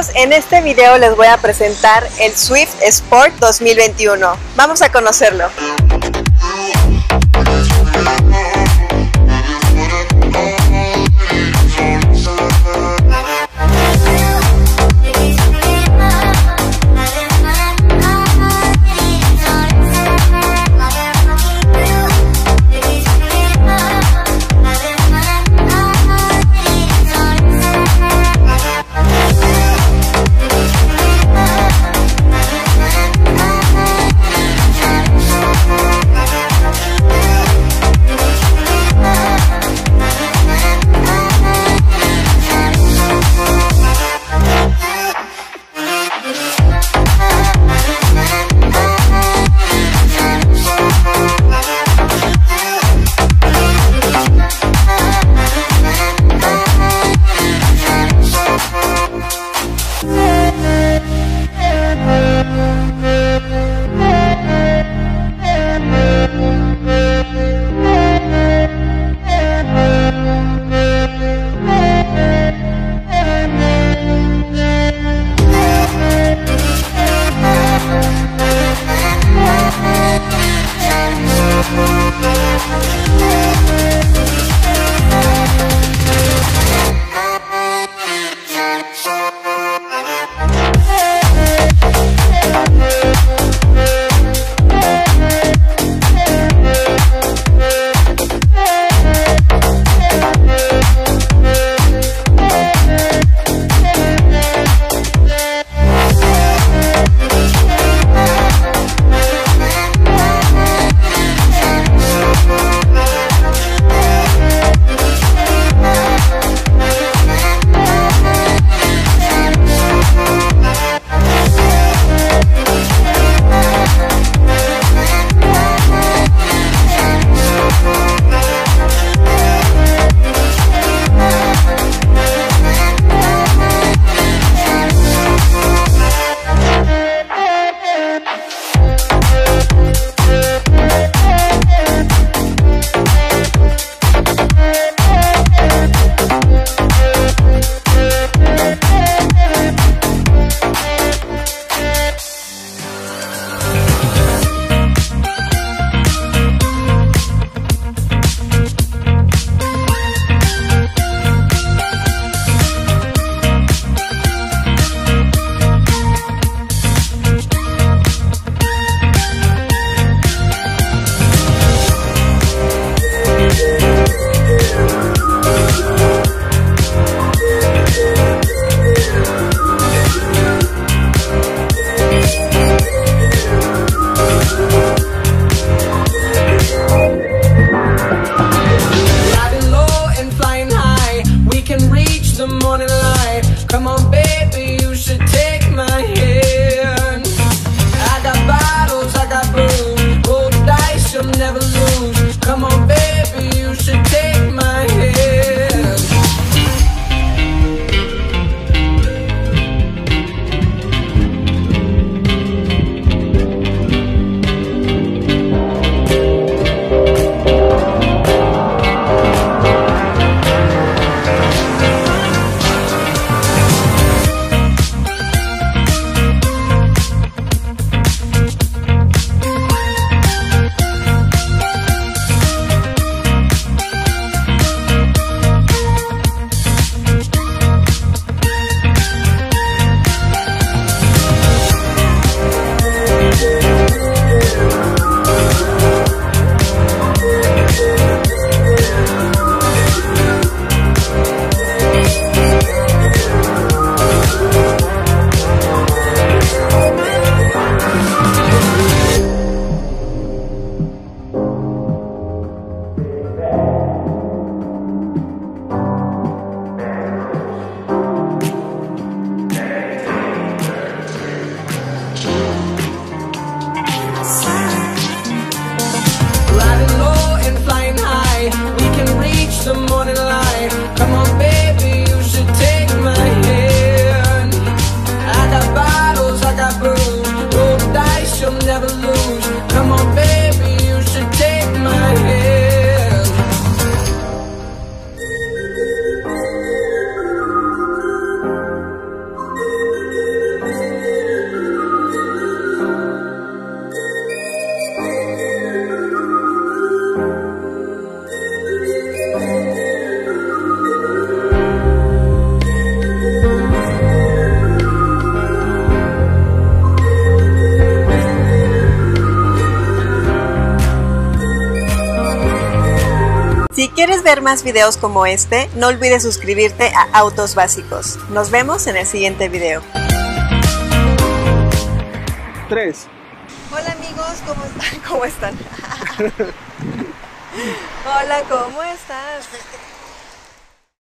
amigos, en este video les voy a presentar el Swift Sport 2021. Vamos a conocerlo. ¿Quieres ver más videos como este? No olvides suscribirte a Autos Básicos. Nos vemos en el siguiente video. 3. Hola amigos, ¿cómo están? Hola, ¿cómo estás?